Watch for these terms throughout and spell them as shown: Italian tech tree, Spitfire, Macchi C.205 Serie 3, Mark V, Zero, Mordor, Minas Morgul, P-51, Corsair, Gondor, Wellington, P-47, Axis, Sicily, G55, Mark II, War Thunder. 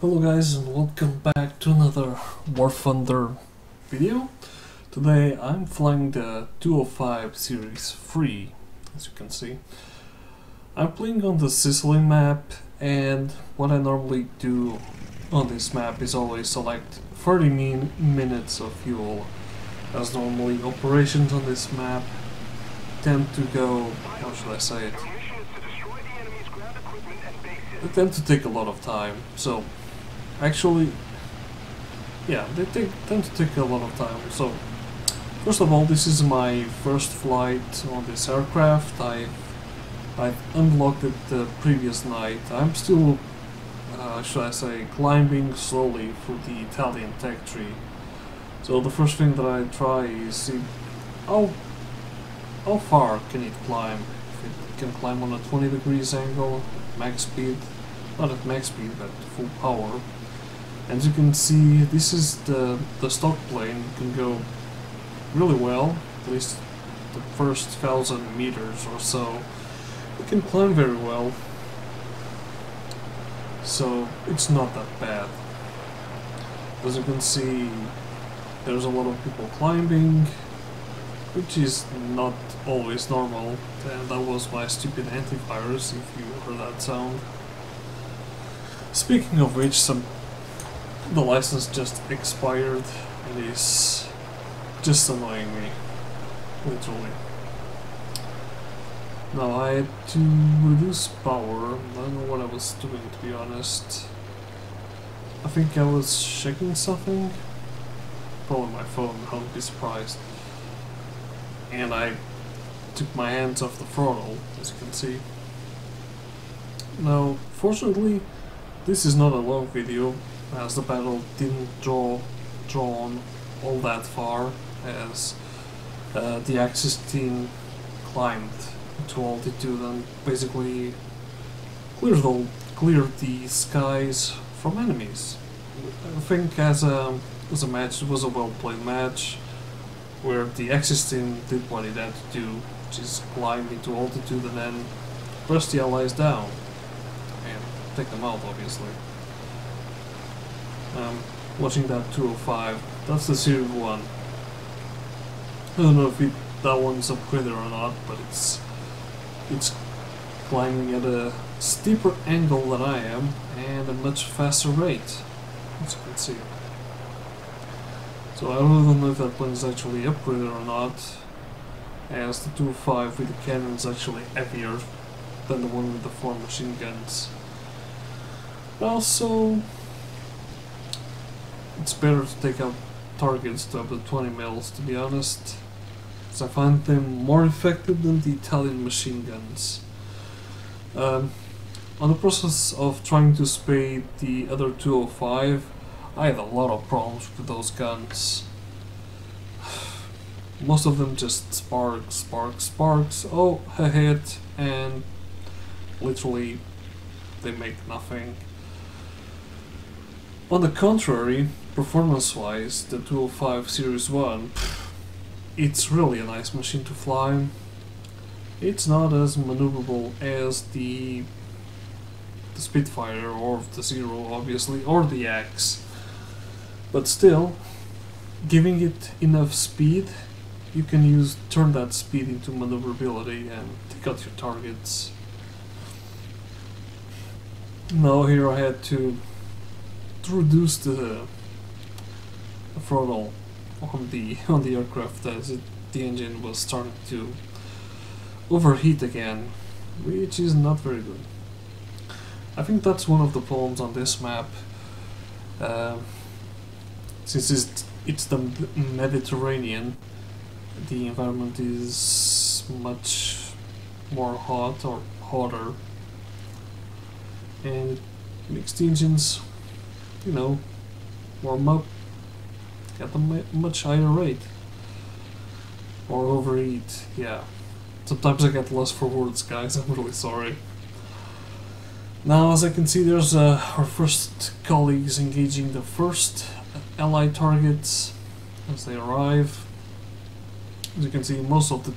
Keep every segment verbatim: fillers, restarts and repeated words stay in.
Hello guys, and welcome back to another War Thunder video. Today I'm flying the two oh five Series three, as you can see. I'm playing on the Sicily map, and what I normally do on this map is always select thirty min minutes of fuel, as normally operations on this map tend to go, how should I say it, they tend to take a lot of time, so Actually, yeah, they take, tend to take a lot of time. So, first of all, this is my first flight on this aircraft. I I unlocked it the previous night. I'm still, uh, should I say, climbing slowly through the Italian tech tree. So the first thing that I try is see how how far can it climb. If it can climb on a twenty degrees angle, at max speed, not at max speed, but full power. As you can see, this is the, the stock plane. It can go really well, at least the first thousand meters or so. It can climb very well, so it's not that bad. As you can see, there's a lot of people climbing, which is not always normal, and that was my stupid antivirus, if you heard that sound. Speaking of which, some the license just expired, and is just annoying me, literally. Now I had to reduce power. I don't know what I was doing, to be honest. I think I was checking something, probably my phone, I wouldn't be surprised. And I took my hands off the throttle, as you can see. Now, fortunately, this is not a long video, as the battle didn't draw, draw on all that far, as uh, the Axis team climbed to altitude and basically cleared the, cleared the skies from enemies. I think as a, as a match, it was a well-played match, where the Axis team did what it had to do, which is climb into altitude and then press the allies down. Take them out, obviously. Um, watching that two oh five, that's the Series one. I don't know if it, that one's upgraded or not, but it's it's climbing at a steeper angle than I am and a much faster rate, as you can see. So I don't know if that plane is actually upgraded or not, as the two oh five with the cannons is actually heavier than the one with the four machine guns. Also, it's better to take out targets to up to twenty mils, to be honest, because I find them more effective than the Italian machine guns. Um, on the process of trying to spade the other two oh five, I had a lot of problems with those guns. Most of them just sparks, sparks, sparks, oh, a hit, and literally they make nothing. On the contrary, performance-wise, the two oh five Series one, it's really a nice machine to fly. It's not as maneuverable as the, the Spitfire or the Zero, obviously, or the Axe. But still, giving it enough speed, you can use turn that speed into maneuverability and take out your targets. Now here I had to reduce the, the throttle on the on the aircraft, as it, the engine was starting to overheat again, which is not very good. I think that's one of the problems on this map, uh, since it's, it's the Mediterranean, the environment is much more hot or hotter, and it makes the engines, you know, warm up at a much higher rate, or overeat. Yeah, sometimes I get lost for words, guys, I'm really sorry. Now, as I can see, there's uh, our first colleagues engaging the first allied targets as they arrive. As you can see, most of the,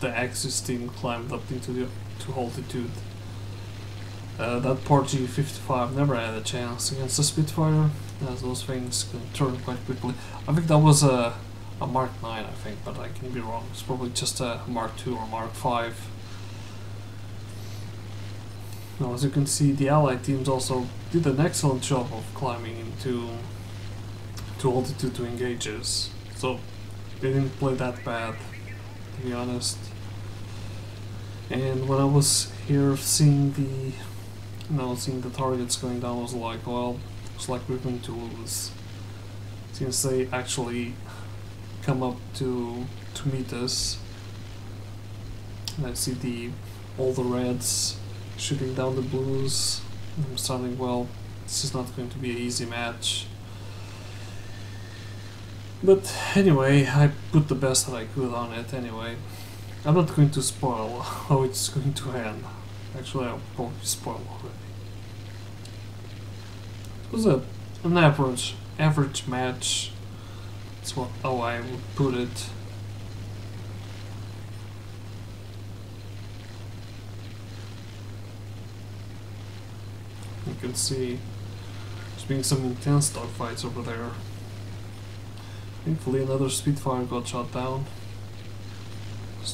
the Axis team climbed up into the to altitude. Uh, that poor G fifty-five never had a chance against the Spitfire, as those things can turn quite quickly. I think that was a, a Mark nine, I think, but I can be wrong. It's probably just a Mark two or Mark five. Now, as you can see, the Allied teams also did an excellent job of climbing into to altitude to engages, so they didn't play that bad, to be honest. And when I was here seeing the now seeing the targets going down, I was like, well, it's like we're going to lose, since they actually come up to to meet us. And I see the all the reds shooting down the blues. I'm starting, well, this is not going to be an easy match. But anyway, I put the best that I could on it anyway. I'm not going to spoil how it's going to end. Actually, I'll probably spoil already. It was a, an average, average match. That's what, how I would put it. You can see there's been some intense dogfights over there. Thankfully, another Spitfire got shot down.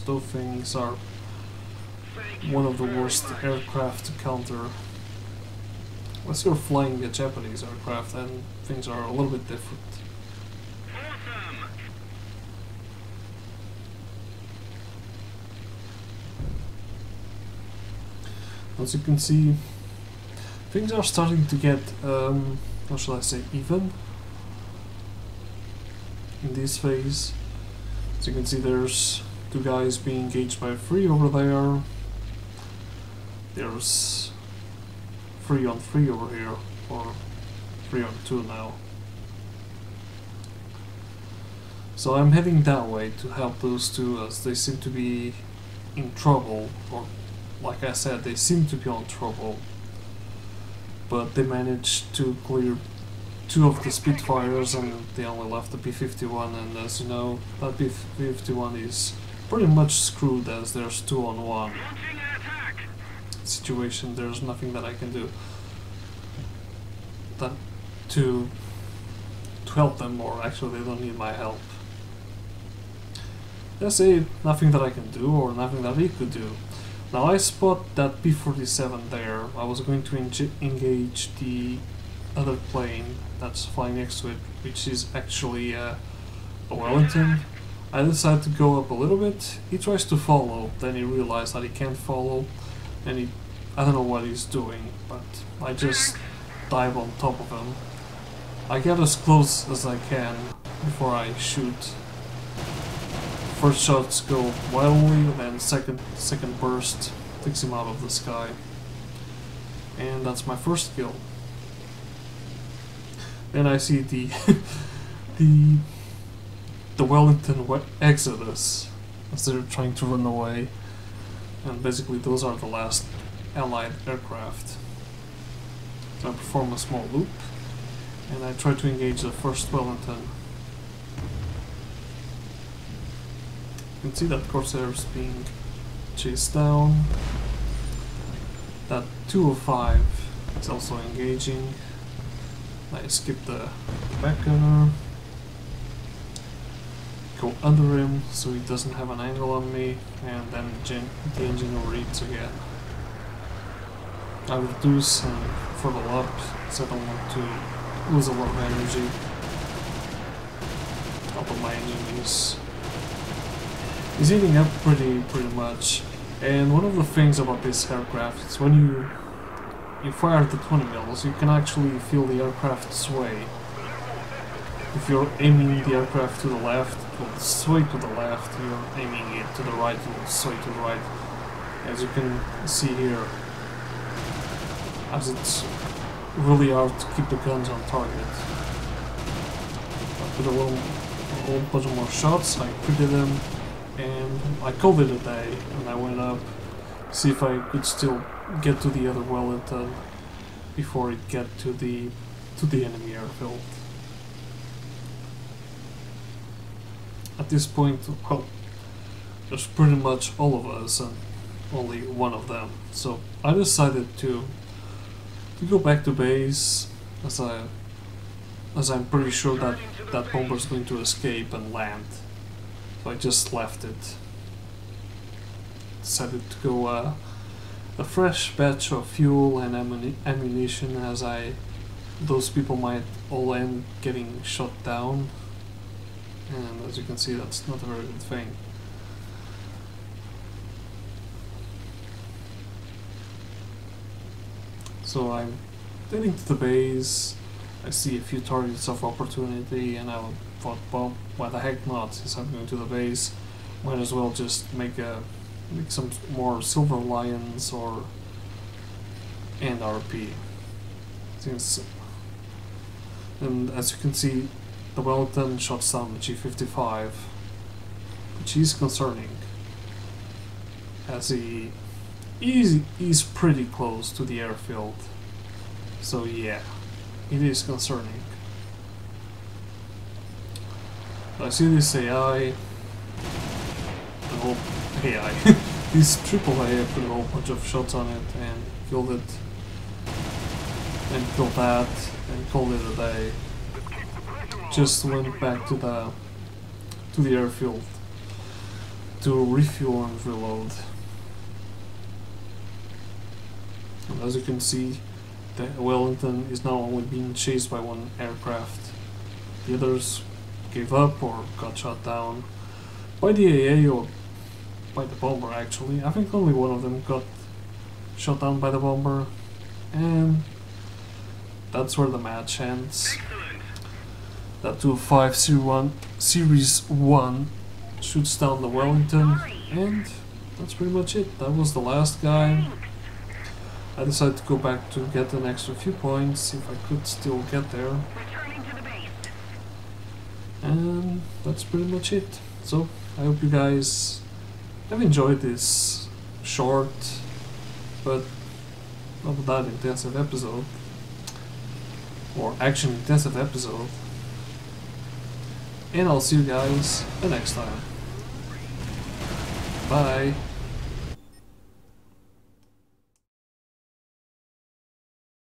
Those things are one of the worst aircraft to counter. Unless you're flying a Japanese aircraft, then things are a little bit different. Awesome. As you can see, things are starting to get, um, how shall I say, even in this phase. As you can see, there's two guys being engaged by three over there. There's three on three over here, or three on two now. So I'm heading that way to help those two, as they seem to be in trouble, or like I said, they seem to be on trouble. But they managed to clear two of the Spitfires, and they only left the P fifty-one, and as you know, that P fifty-one is pretty much screwed, as there's two on one situation. There's nothing that I can do that to to help them, or actually they don't need my help. Let's say nothing that I can do, or nothing that he could do. Now I spot that P forty-seven there. I was going to en engage the other plane that's flying next to it, which is actually uh, a Wellington. I decide to go up a little bit. He tries to follow, then he realizes that he can't follow, and he, I don't know what he's doing, but I just dive on top of him. I get as close as I can before I shoot. First shots go wildly, then second second burst takes him out of the sky, and that's my first kill. Then I see the the the Wellington exodus as they're trying to run away, and basically those are the last Allied aircraft. So I perform a small loop, and I try to engage the first Wellington. You can see that Corsair is being chased down. That two oh five is also engaging. I skip the back gunner, go under him so he doesn't have an angle on me, and then the engine overheats again. I reduce and throttle up, so I don't want to lose a lot of energy, although my engine is, is eating up pretty pretty much. And one of the things about this aircraft is when you You fire the twenty mils, you can actually feel the aircraft sway. If you're aiming the aircraft to the left, it will sway to the left. If you're aiming it to the right, it will sway to the right. As you can see here, as it's really hard to keep the guns on target. I put a little, a little bunch of more shots, I critted them, and I called it a day, and I went up to see if I could still get to the other Wellington before it get to the to the enemy airfield. At this point, well, there's pretty much all of us and only one of them, so I decided to We go back to base, as I, as I'm pretty sure that that bomber is going to escape and land. So I just left it. Decided to go uh, a fresh batch of fuel and ammuni ammunition, as I those people might all end getting shot down. And as you can see, that's not a very good thing. So I'm heading to the base. I see a few targets of opportunity, and I thought, well, why the heck not? Since I'm going to the base, might as well just make a make some more Silver Lions or and R P. Since, and as you can see, the Wellington shots down the G fifty-five, which is concerning, as he is is pretty close to the airfield. So yeah, it is concerning. I see this A I, the whole A I, this triple A I put a whole bunch of shots on it and killed it, and killed that, and called it a day. Just went back to the to the airfield to refuel and reload. And as you can see, the Wellington is now only being chased by one aircraft. The others gave up or got shot down by the A A or by the bomber. Actually, I think only one of them got shot down by the bomber, and that's where the match ends. That two oh five Series one shoots down the Wellington, and that's pretty much it. That was the last guy. I decided to go back to get an extra few points, if I could still get there. And that's pretty much it. So, I hope you guys have enjoyed this short, but not that intensive episode, or action intensive episode. And I'll see you guys the next time. Bye!